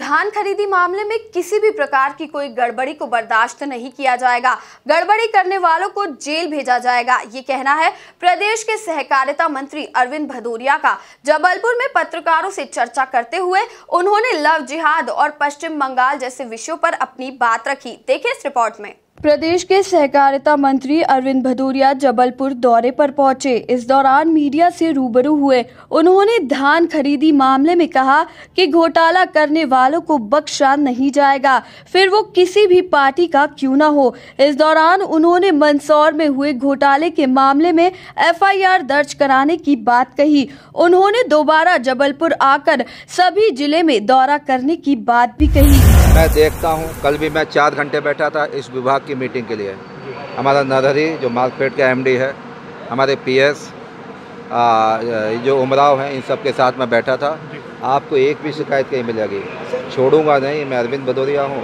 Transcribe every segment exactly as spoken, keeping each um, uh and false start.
धान खरीदी मामले में किसी भी प्रकार की कोई गड़बड़ी को बर्दाश्त नहीं किया जाएगा, गड़बड़ी करने वालों को जेल भेजा जाएगा। ये कहना है प्रदेश के सहकारिता मंत्री अरविंद भदौरिया का। जबलपुर में पत्रकारों से चर्चा करते हुए उन्होंने लव जिहाद और पश्चिम बंगाल जैसे विषयों पर अपनी बात रखी। देखिए इस रिपोर्ट में। प्रदेश के सहकारिता मंत्री अरविंद भदौरिया जबलपुर दौरे पर पहुंचे। इस दौरान मीडिया से रूबरू हुए। उन्होंने धान खरीदी मामले में कहा कि घोटाला करने वालों को बख्शा नहीं जाएगा, फिर वो किसी भी पार्टी का क्यों ना हो। इस दौरान उन्होंने मंदसौर में हुए घोटाले के मामले में एफ आई आर दर्ज कराने की बात कही। उन्होंने दोबारा जबलपुर आकर सभी जिले में दौरा करने की बात भी कही। मैं देखता हूं, कल भी मैं चार घंटे बैठा था इस विभाग की मीटिंग के लिए। हमारा नरहरी जो मार्केट का एम डी है, हमारे पी एस जो उमराव हैं, इन सब के साथ मैं बैठा था। आपको एक भी शिकायत नहीं मिलेगी। छोड़ूंगा नहीं, मैं अरविंद भदौरिया हूं,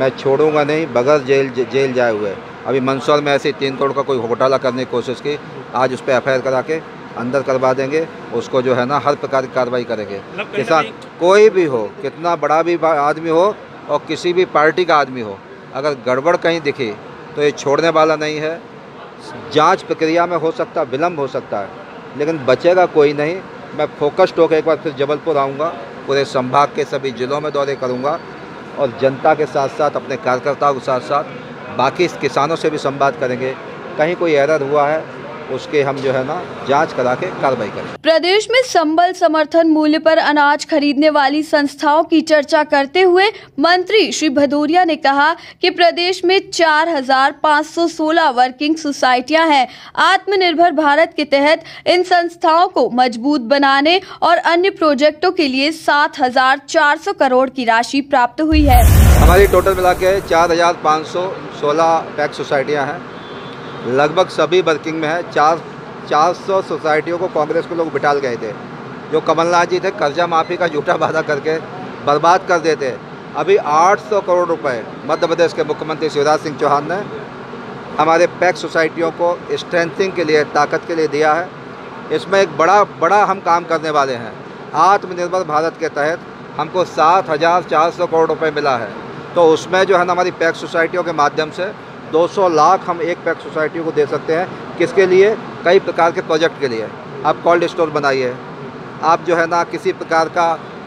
मैं छोड़ूंगा नहीं बगैर जेल जेल जाए हुए। अभी मंदसौर में ऐसे तीन करोड़ का कोई घोटाला करने की कोशिश की, आज उस पर एफ आई आर करा के अंदर करवा देंगे। उसको जो है ना हर प्रकार की कार्रवाई करेंगे। किसान कोई भी हो, कितना बड़ा भी आदमी हो और किसी भी पार्टी का आदमी हो, अगर गड़बड़ कहीं दिखे तो ये छोड़ने वाला नहीं है। जांच प्रक्रिया में हो सकता है विलम्ब हो सकता है, लेकिन बचेगा कोई नहीं। मैं फोकस्ड होकर एक बार फिर जबलपुर आऊँगा, पूरे संभाग के सभी जिलों में दौरे करूँगा और जनता के साथ साथ अपने कार्यकर्ताओं के साथ साथ बाकी किसानों से भी संवाद करेंगे। कहीं कोई एरर हुआ है उसके हम जो है ना जांच करा के कार्रवाई करें। प्रदेश में संबल समर्थन मूल्य पर अनाज खरीदने वाली संस्थाओं की चर्चा करते हुए मंत्री श्री भदौरिया ने कहा कि प्रदेश में चार हज़ार पाँच सौ सोलह वर्किंग सोसाइटियां हैं। आत्मनिर्भर भारत के तहत इन संस्थाओं को मजबूत बनाने और अन्य प्रोजेक्टों के लिए सात हज़ार चार सौ करोड़ की राशि प्राप्त हुई है। हमारी टोटल मिला के चार हजार पाँच सौ सोलह पैक सोसाइटियाँ हैं, लगभग सभी वर्किंग में है। चार चार सौ सोसाइटियों को कांग्रेस के लोग बिठा गए थे, जो कमलनाथ जी थे कर्जा माफ़ी का झूठा वादा करके बर्बाद कर देते। अभी आठ सौ करोड़ रुपए मध्य प्रदेश के मुख्यमंत्री शिवराज सिंह चौहान ने हमारे पैक सोसाइटियों को स्ट्रेंथिंग के लिए, ताकत के लिए दिया है। इसमें एक बड़ा बड़ा हम काम करने वाले हैं। आत्मनिर्भर भारत के तहत हमको सात हज़ार चार सौ करोड़ रुपये मिला है, तो उसमें जो है ना हमारी पैक सोसाइटियों के माध्यम से दो सौ लाख हम एक पैक सोसाइटी को दे सकते हैं। किसके लिए? कई प्रकार के प्रोजेक्ट के लिए। आप कोल्ड स्टोर बनाइए, आप जो है ना किसी प्रकार का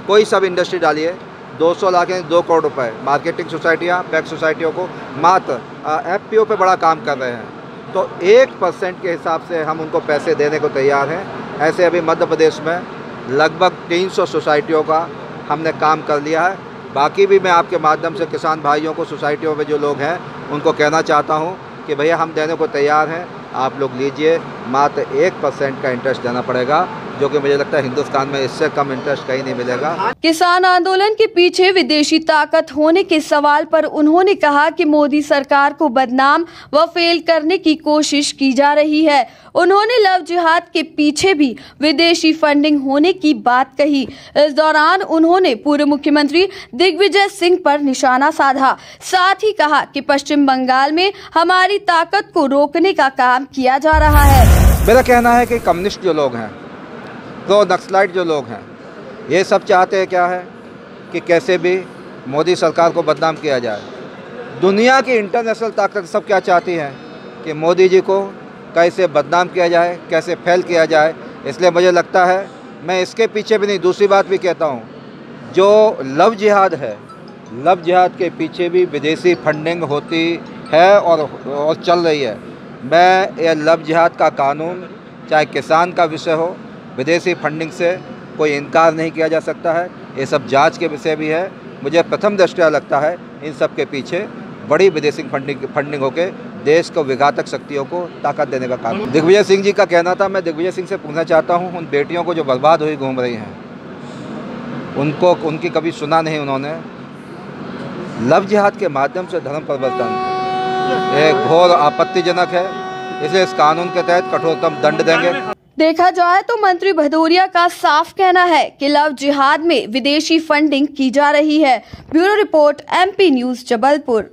कोई सब इंडस्ट्री डालिए। दो सौ लाख यानी दो करोड़ रुपए मार्केटिंग सोसाइटियाँ पैक सोसाइटियों को मात्र एफ पी ओ पे बड़ा काम कर रहे हैं, तो एक परसेंट के हिसाब से हम उनको पैसे देने को तैयार हैं। ऐसे अभी मध्य प्रदेश में लगभग तीन सौ सोसाइटियों का हमने काम कर लिया है। बाकी भी मैं आपके माध्यम से किसान भाइयों को, सोसाइटियों में जो लोग हैं, उनको कहना चाहता हूं कि भैया हम देने को तैयार हैं, आप लोग लीजिए। मात्र एक परसेंट का इंटरेस्ट देना पड़ेगा, जो कि मुझे लगता है हिंदुस्तान में इससे कम इंटरेस्ट कहीं नहीं मिलेगा। किसान आंदोलन के पीछे विदेशी ताकत होने के सवाल पर उन्होंने कहा कि मोदी सरकार को बदनाम व फेल करने की कोशिश की जा रही है। उन्होंने लव जिहाद के पीछे भी विदेशी फंडिंग होने की बात कही। इस दौरान उन्होंने पूर्व मुख्यमंत्री दिग्विजय सिंह पर निशाना साधा, साथ ही कहा कि पश्चिम बंगाल में हमारी ताकत को रोकने का काम किया जा रहा है। मेरा कहना है कि कम्युनिस्ट जो लोग हैं, तो नक्सलाइट जो लोग हैं, ये सब चाहते हैं क्या है कि कैसे भी मोदी सरकार को बदनाम किया जाए। दुनिया की इंटरनेशनल ताकत सब क्या चाहती हैं कि मोदी जी को कैसे बदनाम किया जाए, कैसे फेल किया जाए। इसलिए मुझे लगता है, मैं इसके पीछे भी नहीं। दूसरी बात भी कहता हूँ, जो लव जिहाद है, लव जिहाद के पीछे भी विदेशी फंडिंग होती है और, और चल रही है। मैं यह लव जिहाद का कानून चाहे किसान का विषय हो, विदेशी फंडिंग से कोई इनकार नहीं किया जा सकता है। ये सब जांच के विषय भी है। मुझे प्रथम दृष्टया लगता है इन सब के पीछे बड़ी विदेशी फंडिंग फंडिंग होकर देश को विघातक शक्तियों को ताकत देने का काम। दिग्विजय सिंह जी का कहना था, मैं दिग्विजय सिंह से पूछना चाहता हूं, उन बेटियों को जो बर्बाद हुई घूम रही हैं, उनको उनकी कभी सुना नहीं उन्होंने। लव जिहाद के माध्यम से धर्म परिवर्तन एक घोर आपत्तिजनक है, इसे इस कानून के तहत कठोरतम दंड देंगे। देखा जाए तो मंत्री भदौरिया का साफ कहना है कि लव जिहाद में विदेशी फंडिंग की जा रही है। Bureau report M P news Jabalpur.